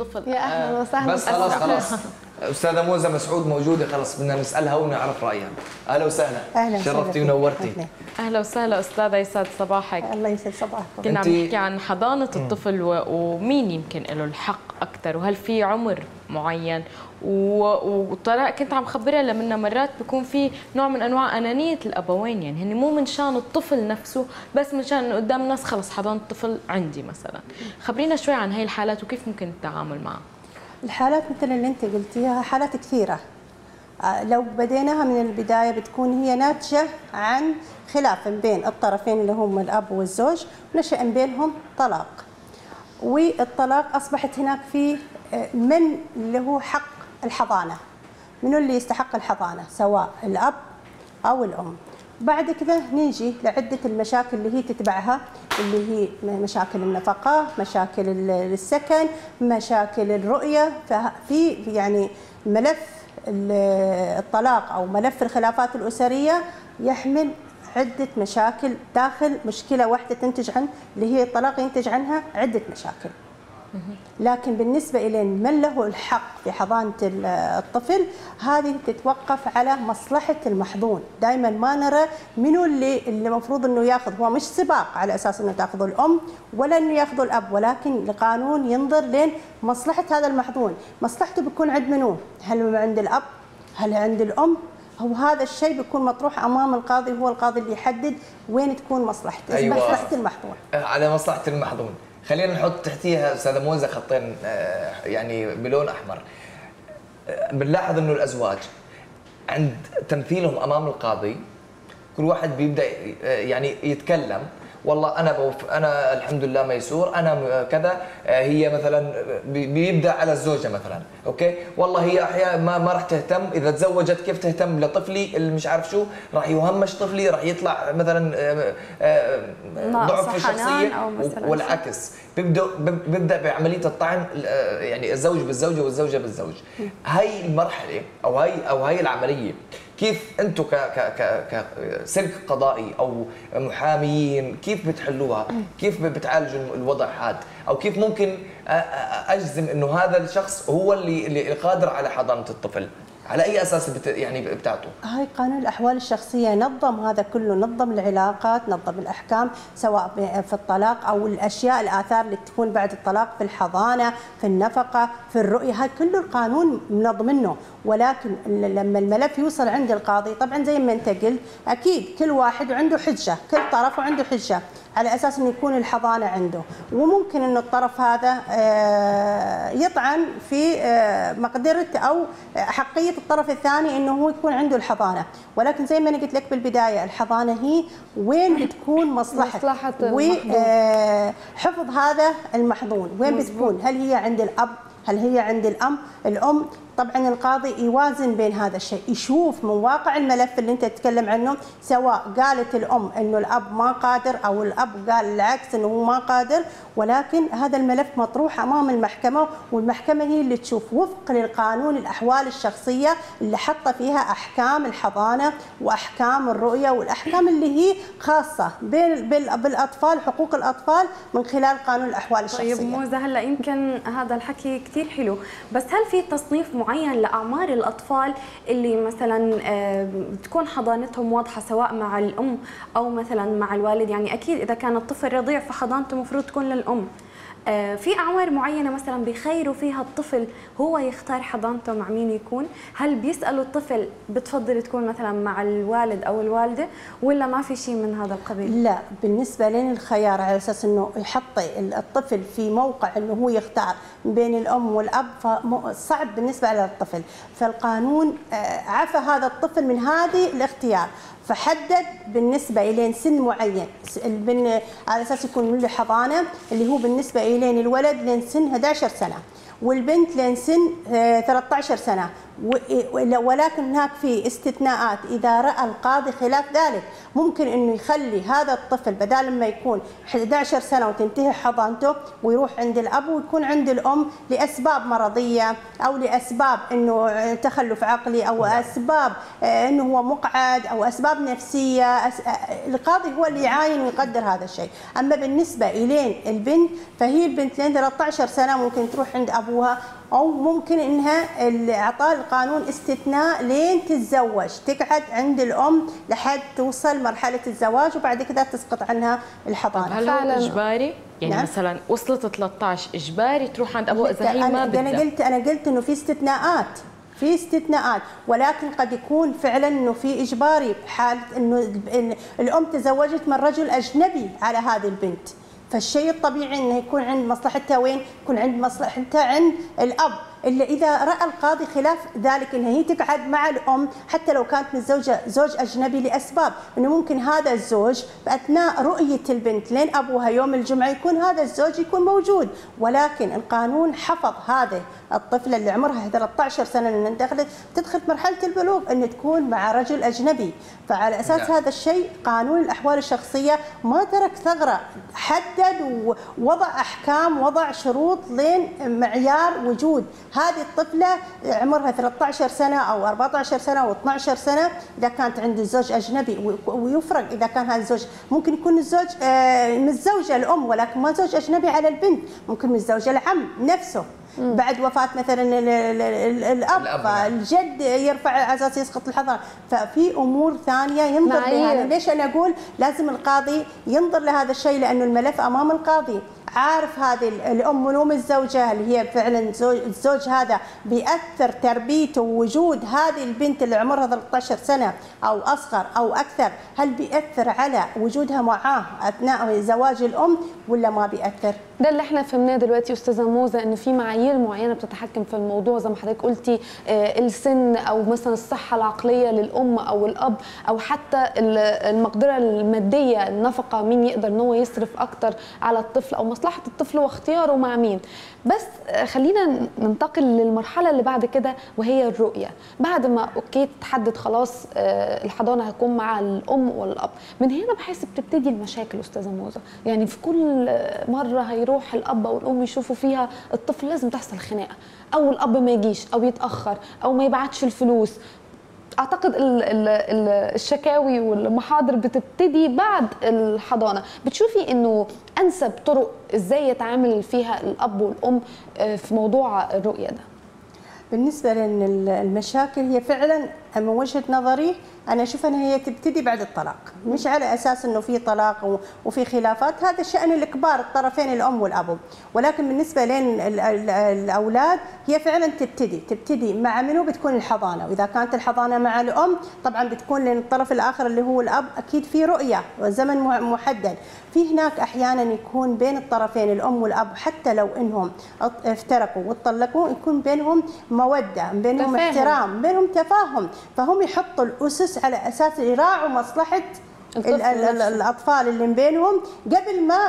الطفل. يا اهلا وسهلا. بس خلاص خلاص استاذه موزه مسعود موجوده، خلاص بدنا نسالها ونعرف رايها. اهلا وسهلا. اهلا، شرفتي ونورتي. اهلا وسهلا استاذه، يسعد صباحك. الله يسعد صباحك. كنا عم نحكي عن حضانه الطفل ومين يمكن له الحق اكثر، وهل في عمر معين؟ وطلع كنت عم خبرها لمنا مرات بيكون في نوع من انواع انانيه الابوين، يعني هن مو من شان الطفل نفسه بس من شان انه قدام الناس خلص حضانه الطفل عندي مثلا. خبرينا شوي عن هي الحالات وكيف ممكن التعامل معها. الحالات مثل اللي انت قلتيها حالات كثيره، لو بديناها من البدايه بتكون هي ناتجه عن خلاف بين الطرفين اللي هم الاب والزوج، ونشأ بينهم طلاق، والطلاق اصبحت هناك في من اللي هو حق الحضانه، منو اللي يستحق الحضانه، سواء الاب او الام. بعد كذا نيجي لعده المشاكل اللي هي تتبعها، اللي هي مشاكل النفقه، مشاكل السكن، مشاكل الرؤيه. ففي يعني ملف الطلاق او ملف الخلافات الاسريه يحمل عده مشاكل داخل مشكله واحده تنتج عن اللي هي الطلاق، ينتج عنها عده مشاكل. لكن بالنسبة إلى من له الحق في حضانة الطفل، هذه تتوقف على مصلحة المحظون. دائما ما نرى منو اللي المفروض أنه يأخذ، هو مش سباق على أساس أنه تأخذ الأم ولا أنه يأخذ الأب، ولكن القانون ينظر لين مصلحة هذا المحظون. مصلحته بيكون عند منو، هل عند الأب هل عند الأم، هو هذا الشيء بيكون مطروح امام القاضي، هو القاضي اللي يحدد وين تكون مصلحته. أيوة. مصلحة المحظون، على مصلحة المحظون. خلينا نحط تحتيها استاذه موزه خطين يعني بلون احمر. بنلاحظ انه الازواج عند تمثيلهم امام القاضي كل واحد بيبدا يعني يتكلم، والله انا الحمد لله ميسور، انا كذا. هي مثلا بيبدا على الزوجه مثلا، اوكي والله هي احيانا ما راح تهتم، اذا تزوجت كيف تهتم لطفلي اللي مش عارف شو، راح يهمش طفلي، راح يطلع مثلا ضعف في الشخصيه، والعكس بيبدا بعمليه الطعن، يعني الزوج بالزوجه والزوجه بالزوج. هاي المرحله او هاي العمليه، كيف انتم كسلك قضائي او محاميين كيف بتحلوها؟ كيف بتعالجوا الوضع هذا؟ او كيف ممكن اجزم انه هذا الشخص هو اللي قادر على حضانه الطفل؟ على اي اساس يعني بتاعته؟ هاي قانون الاحوال الشخصيه نظم هذا كله، نظم العلاقات، نظم الاحكام سواء في الطلاق او الاشياء الاثار اللي تكون بعد الطلاق في الحضانه، في النفقه، في الرؤيه، هاي كله القانون منظمنه. ولكن لما الملف يوصل عند القاضي، طبعا زي ما انت قلت اكيد كل واحد عنده حجه، كل طرف عنده حجه على اساس انه يكون الحضانه عنده، وممكن انه الطرف هذا يطعن في مقدره او حقيه الطرف الثاني انه هو يكون عنده الحضانه. ولكن زي ما انا قلت لك بالبدايه، الحضانه هي وين بتكون مصلحه وحفظ هذا المحظون، وين بتكون، هل هي عند الاب هل هي عند الام. طبعا القاضي يوازن بين هذا الشيء، يشوف من واقع الملف اللي انت تتكلم عنه، سواء قالت الام انه الاب ما قادر او الاب قال العكس انه هو ما قادر، ولكن هذا الملف مطروح امام المحكمه، والمحكمه هي اللي تشوف وفق للقانون الاحوال الشخصيه اللي حاطه فيها احكام الحضانه واحكام الرؤيه والاحكام اللي هي خاصه بالاطفال، حقوق الاطفال من خلال قانون الاحوال الشخصيه. طيب موزه، هلا يمكن هذا الحكي كثير حلو، بس هل في تصنيف معين لأعمار الأطفال اللي مثلا تكون حضانتهم واضحة سواء مع الأم أو مثلا مع الوالد؟ يعني أكيد إذا كان الطفل رضيع فحضانته مفروض تكون للأم. في أعمار معينة مثلا بيخيروا فيها الطفل هو يختار حضانته مع مين يكون؟ هل بيسألوا الطفل بتفضل تكون مثلا مع الوالد أو الوالدة، ولا ما في شيء من هذا القبيل؟ لا، بالنسبة لين الخيار على أساس أنه يحط الطفل في موقع أنه هو يختار بين الأم والأب، فصعب بالنسبة على الطفل. فالقانون عفى هذا الطفل من هذه الاختيار، فحدد بالنسبة إلين سن معين على أساس يكون له حضانة، اللي هو بالنسبة إلين الولد لين سن 11 سنة، والبنت لين سن 13 سنة، ولكن هناك في استثناءات، إذا رأى القاضي خلاف ذلك ممكن أنه يخلي هذا الطفل بدال ما يكون 11 سنة وتنتهي حضانته ويروح عند الأب ويكون عند الأم لأسباب مرضية أو لأسباب أنه تخلف عقلي أو أسباب أنه هو مقعد أو أسباب نفسية. القاضي هو اللي يعاين ويقدر هذا الشيء. أما بالنسبة إلين البنت، فهي البنت لين 13 سنة ممكن تروح عند أبوها، أو ممكن أنها إعطاء القانون استثناء لين تتزوج، تقعد عند الأم لحد توصل مرحلة الزواج وبعد كذا تسقط عنها الحضانة. هل هو إجباري؟ يعني نعم. مثلا وصلت 13 إجباري تروح عند أبوها إذا هي ما بدها. أنا قلت إنه في استثناءات، في استثناءات، ولكن قد يكون فعلا انه في اجباري بحاله انه الام تزوجت من رجل اجنبي على هذه البنت، فالشيء الطبيعي انه يكون عند مصلحتها وين؟ يكون عند مصلحتها عند الاب، الا اذا راى القاضي خلاف ذلك انها هي تقعد مع الام حتى لو كانت متزوجه زوج اجنبي لاسباب، انه ممكن هذا الزوج باثناء رؤيه البنت لين ابوها يوم الجمعه يكون هذا الزوج يكون موجود، ولكن القانون حفظ هذه الطفله اللي عمرها 13 سنه لان تدخل مرحله البلوغ انه تكون مع رجل اجنبي، فعلى اساس هذا الشيء قانون الاحوال الشخصيه ما ترك ثغره، حدد ووضع احكام، وضع شروط لين معيار وجود هذه الطفلة عمرها 13 سنة أو 14 سنة أو 12 سنة إذا كانت عند الزوج أجنبي. ويفرق إذا كان هذا الزوج، ممكن يكون الزوج متزوجة الأم ولكن ما زوج أجنبي على البنت، ممكن متزوجة العم نفسه بعد وفاة مثلا الأب، فالجد يرفع على أساس يسقط الحضانة، ففي أمور ثانية ينظر لها. ليش أنا أقول لازم القاضي ينظر لهذا الشيء؟ لأنه الملف أمام القاضي، عارف هذه الام ولوم الزوجه اللي هي فعلا الزوج هذا بيأثر تربيته ووجود هذه البنت اللي عمرها 13 سنه او اصغر او اكثر، هل بيأثر على وجودها معاه اثناء زواج الام ولا ما بيأثر؟ ده اللي احنا فهمناه دلوقتي استاذه موزه، ان في معايير معينه بتتحكم في الموضوع زي ما حضرتك قلتي، السن او مثلا الصحه العقليه للام او الاب، او حتى المقدره الماديه، النفقه، مين يقدر ان هو يصرف اكتر على الطفل او مصلحة الطفل واختياره مع مين. بس خلينا ننتقل للمرحلة اللي بعد كده وهي الرؤية. بعد ما اوكي تحدد خلاص الحضانة هتكون مع الأم والأب، من هنا بحيث بتبتدي المشاكل أستاذة موزة. يعني في كل مرة هيروح الأب أو الأم يشوفوا فيها الطفل لازم تحصل خناقة، أو الأب ما يجيش أو يتأخر أو ما يبعتش الفلوس. اعتقد الشكاوي والمحاضر بتبتدي بعد الحضانه. بتشوفي انه انسب طرق ازاي يتعامل فيها الاب والام في موضوع الرؤيه ده؟ بالنسبه للمشاكل هي فعلا من وجهه نظري انا اشوف ان هي تبتدي بعد الطلاق، مش على اساس انه في طلاق وفي خلافات، هذا الشأن الكبار الطرفين الام والابو، ولكن بالنسبه لين الاولاد هي فعلا تبتدي مع منو بتكون الحضانه، واذا كانت الحضانه مع الام طبعا بتكون لين الطرف الاخر اللي هو الاب اكيد في رؤيه وزمن محدد. في هناك احيانا يكون بين الطرفين الام والاب حتى لو انهم افترقوا واتطلقوا يكون بينهم موده، بينهم احترام، بينهم تفاهم، فهم يحطوا الاسس على اساس يراعوا مصلحه الاطفال اللي بينهم قبل ما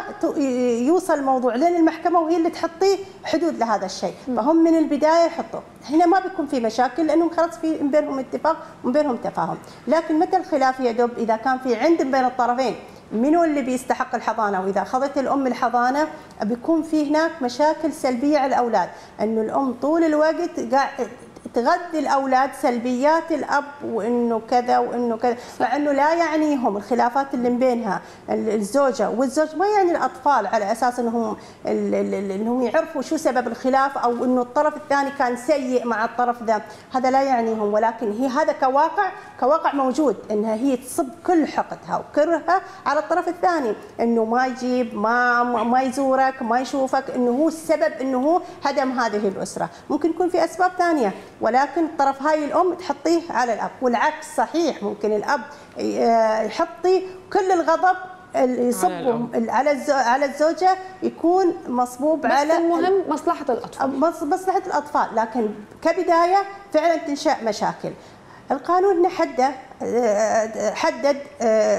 يوصل الموضوع لين المحكمه وهي اللي تحطي حدود لهذا الشيء، فهم من البدايه يحطوا. هنا ما بيكون في مشاكل لانه خلاص في بينهم اتفاق وبينهم تفاهم، لكن متى الخلاف يدب؟ اذا كان في عند بين الطرفين منو اللي بيستحق الحضانه، واذا اخذت الام الحضانه بيكون في هناك مشاكل سلبيه على الاولاد، انه الام طول الوقت قاعد تغذي الاولاد سلبيات الاب وانه كذا وانه كذا، مع انه لا يعنيهم الخلافات اللي بينها الزوجه والزوج، ما يعني الاطفال على اساس انهم يعرفوا شو سبب الخلاف او انه الطرف الثاني كان سيء مع الطرف ذا، هذا لا يعنيهم، ولكن هي هذا كواقع موجود، انها هي تصب كل حقدها وكرهها على الطرف الثاني، انه ما يجيب ما يزورك، ما يشوفك، انه هو السبب انه هو هدم هذه الاسره، ممكن يكون في اسباب ثانيه ولكن طرف هاي الام تحطيه على الاب، والعكس صحيح، ممكن الاب يحطي كل الغضب يصبوا على الزوجه يكون مصبوب على، المهم مصلحه الاطفال، مصلحه الاطفال، لكن كبدايه فعلا تنشأ مشاكل. القانون حدد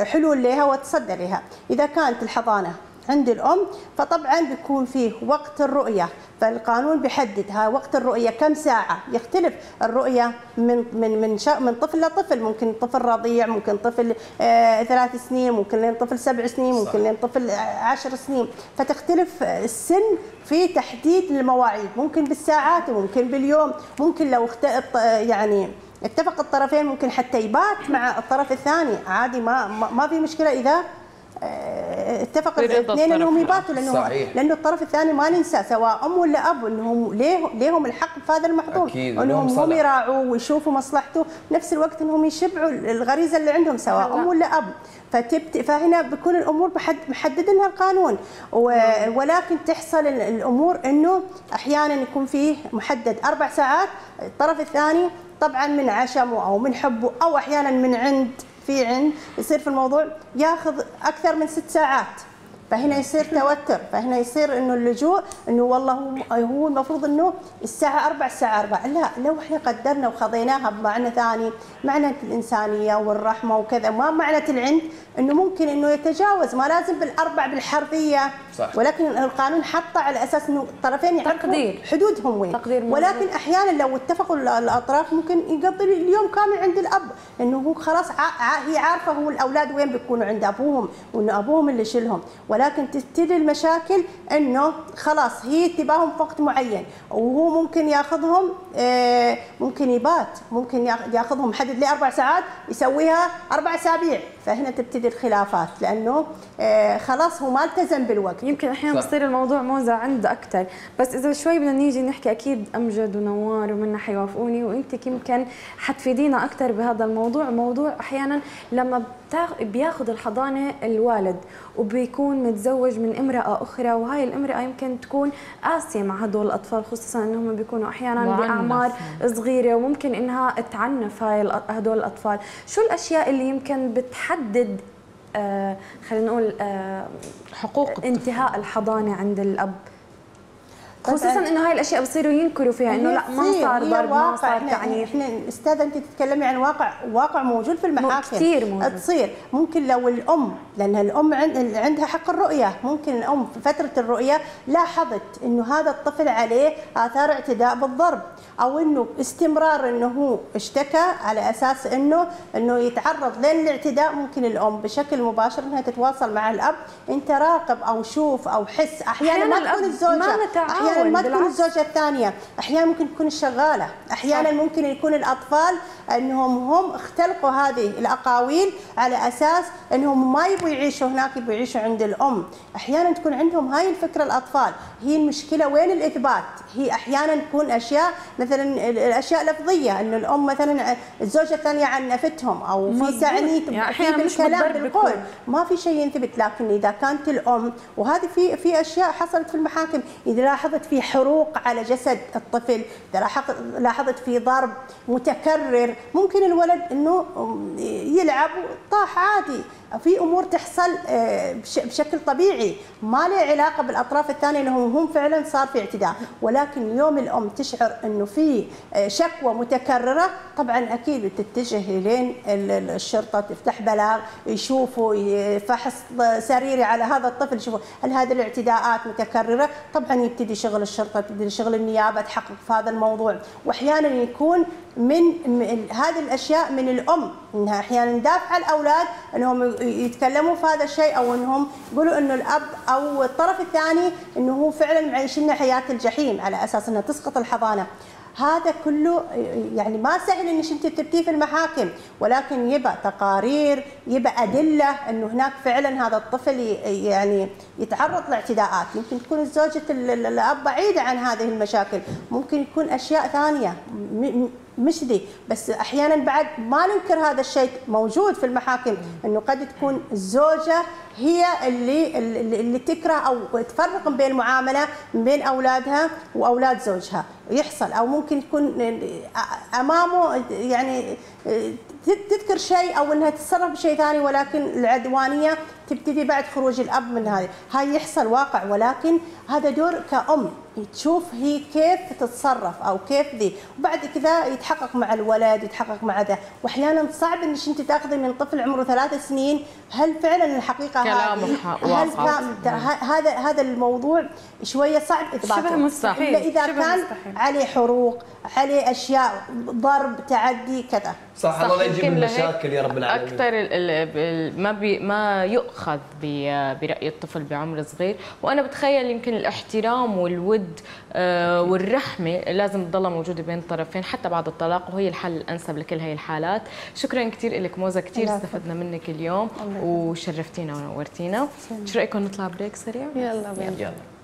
حلول لها وتصدر لها. اذا كانت الحضانه عند الأم، فطبعا بيكون فيه وقت الرؤية، فالقانون بيحددها وقت الرؤية كم ساعة. يختلف الرؤية من طفل لطفل، ممكن طفل رضيع، ممكن طفل 3 سنين، ممكن لين طفل 7 سنين، ممكن لين طفل 10 سنين، فتختلف السن في تحديد المواعيد، ممكن بالساعات وممكن باليوم، ممكن لو يعني اتفق الطرفين ممكن حتى يبات مع الطرف الثاني عادي، ما في مشكلة إذا اتفق الاثنين انهم يباتوا، لانه الطرف الثاني ما ننسى سواء ام ولا اب انهم ليهم الحق في هذا المحظور، انهم هم يراعوه ويشوفوا مصلحته، بنفس الوقت انهم يشبعوا الغريزه اللي عندهم سواء ام ولا اب. فهنا بكون الامور محدد لها القانون، ولكن تحصل الامور انه احيانا يكون فيه محدد 4 ساعات، الطرف الثاني طبعا من عشمه او من حبه او احيانا من عند يصير في الموضوع ياخذ اكثر من 6 ساعات، فهنا يصير توتر، فهنا يصير انه اللجوء انه والله هو المفروض انه الساعه 4 الساعه 4، لا لو احنا قدرنا وخذيناها بمعنى ثاني، معنى الانسانيه والرحمه وكذا، ما معنى العند انه ممكن انه يتجاوز، ما لازم بالاربع بالحرفيه صح. ولكن القانون حطه على اساس انه الطرفين يعرفوا حدودهم وين، ولكن احيانا لو اتفقوا الاطراف ممكن يقضي اليوم كامل عند الاب، لانه هو خلاص هي عارفه هو الاولاد وين بيكونوا، عند ابوهم وانه ابوهم اللي يشيلهم. ولكن تبتدي المشاكل انه خلاص هي تباهم وقت معين، وهو ممكن ياخذهم، ممكن يبات، ممكن ياخذهم محدد لي 4 ساعات يسويها 4 اسابيع، فهنا تبتدي الخلافات لانه خلاص هو ما التزم بالوقت. يمكن احيانا بصير الموضوع موزه عند اكثر، بس اذا شوي بدنا نيجي نحكي اكيد امجد ونوار ومنى حيوافقوني، وانت يمكن حتفيدينا اكثر بهذا الموضوع، موضوع احيانا لما بياخذ الحضانه الوالد وبيكون متزوج من امرأة أخرى، وهاي الامرأة يمكن تكون قاسية مع هدول الأطفال، خصوصاً أنهم بيكونوا أحياناً بأعمار صغيرة وممكن أنها تعنف هدول الأطفال. شو الأشياء اللي يمكن بتحدد خلينا نقول حقوق انتهاء الحضانة عند الأب؟ خصوصا انه هاي الاشياء بصيروا ينكروا فيها انه لا ما صار ضرب، ما صار يعني. احنا استاذه انت تتكلمي عن واقع موجود في المحاكم كثير موجود. تصير ممكن لو الام، لان الام عندها حق الرؤيه، ممكن الام في فتره الرؤيه لاحظت انه هذا الطفل عليه اثار اعتداء بالضرب، او انه استمرار انه هو اشتكى على اساس انه يتعرض للاعتداء، ممكن الام بشكل مباشر انها تتواصل مع الاب، انت راقب او شوف او حس. احيانا ما تكون الزوجه، أحياناً ما تكون الزوجة الثانية، أحياناً ممكن تكون الشغالة، أحياناً ممكن يكون الأطفال أنهم هم اختلقوا هذه الأقاويل على أساس أنهم ما يبوا يعيشوا هناك، يبوا يعيشوا عند الأم. أحياناً تكون عندهم هاي الفكرة الأطفال، هي المشكلة وين الإثبات؟ هي أحياناً تكون أشياء مثلاً الأشياء لفظية، أنه الأم مثلاً الزوجة الثانية عنفتهم، أو في تعنيف في بالكلام بالقول، ما في شيء ينثبت. لكن إذا كانت الأم، وهذه في أشياء حصلت في المحاكم، إذا لاحظت في حروق على جسد الطفل، لاحظت في ضرب متكرر، ممكن الولد انه يلعب وطاح عادي، في امور تحصل بشكل طبيعي ما له علاقه بالاطراف الثانيه انهم هم فعلا صار في اعتداء. ولكن يوم الام تشعر انه في شكوى متكرره، طبعا اكيد بتتجه لين الشرطه، تفتح بلاغ، يشوفوا فحص سريري على هذا الطفل، يشوفوا هل هذه الاعتداءات متكرره، طبعا يبتدي شغل الشرطه، يبتدي شغل النيابه تحقق في هذا الموضوع. واحيانا يكون من هذه الاشياء من الام، انها احيانا دافعه الاولاد انهم يتكلموا في هذا الشيء، او انهم يقولوا انه الاب او الطرف الثاني انه هو فعلا عايشين حياه الجحيم على اساس انها تسقط الحضانه. هذا كله يعني ما سهل انك انت تبتيه في المحاكم، ولكن يبقى تقارير، يبقى ادله انه هناك فعلا هذا الطفل يعني يتعرض لاعتداءات. يمكن تكون زوجة الاب بعيده عن هذه المشاكل، ممكن يكون اشياء ثانيه مش دي بس. احيانا بعد ما ننكر هذا الشيء موجود في المحاكم، انه قد تكون الزوجه هي اللي تكره او تفرق بين المعامله بين اولادها واولاد زوجها، يحصل. او ممكن تكون امامه يعني تذكر شيء او انها تتصرف بشيء ثاني، ولكن العدوانيه تبتدي بعد خروج الاب من هذه. هاي يحصل واقع، ولكن هذا دور كأم تشوف هي كيف تتصرف او كيف ذي، وبعد كذا يتحقق مع الولد يتحقق مع ذا. واحيانا صعب انك انت تاخذي من طفل عمره 3 سنين هل فعلا الحقيقه هذه، هل هذا الموضوع شويه صعب اثباته، شبه مستحيل اذا كان عليه حروق عليه اشياء ضرب تعدي كذا. صح الله لا يجيب المشاكل يا رب العالمين. اكثر ما يؤخذ براي الطفل بعمر صغير، وانا بتخيل يمكن الاحترام والود والرحمه لازم تضلها موجوده بين الطرفين حتى بعد الطلاق، وهي الحل الانسب لكل هي الحالات. شكرا كثير لك موزة، كثير استفدنا منك اليوم وشرفتينا ونورتينا. شو رايكم نطلع بريك سريع؟ يلا بينا.